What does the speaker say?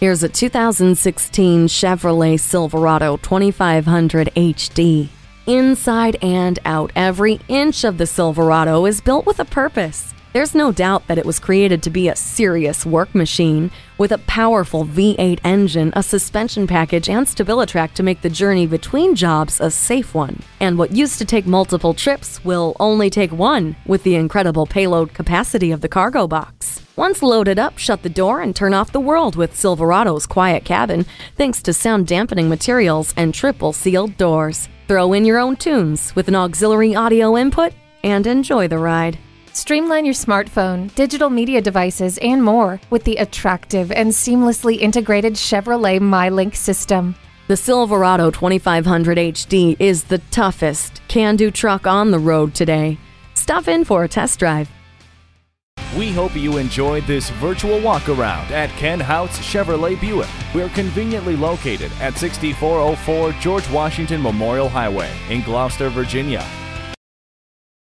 Here's a 2016 Chevrolet Silverado 2500 HD. Inside and out, every inch of the Silverado is built with a purpose. There's no doubt that it was created to be a serious work machine, with a powerful V8 engine, a suspension package, and StabiliTrak to make the journey between jobs a safe one. And what used to take multiple trips will only take one, with the incredible payload capacity of the cargo box. Once loaded up, shut the door and turn off the world with Silverado's quiet cabin, thanks to sound dampening materials and triple sealed doors. Throw in your own tunes with an auxiliary audio input and enjoy the ride. Streamline your smartphone, digital media devices, and more with the attractive and seamlessly integrated Chevrolet MyLink system. The Silverado 2500 HD is the toughest can-do truck on the road today. Stop in for a test drive. We hope you enjoyed this virtual walk-around at Ken Houtz Chevrolet Buick. We're conveniently located at 6404 George Washington Memorial Highway in Gloucester, Virginia.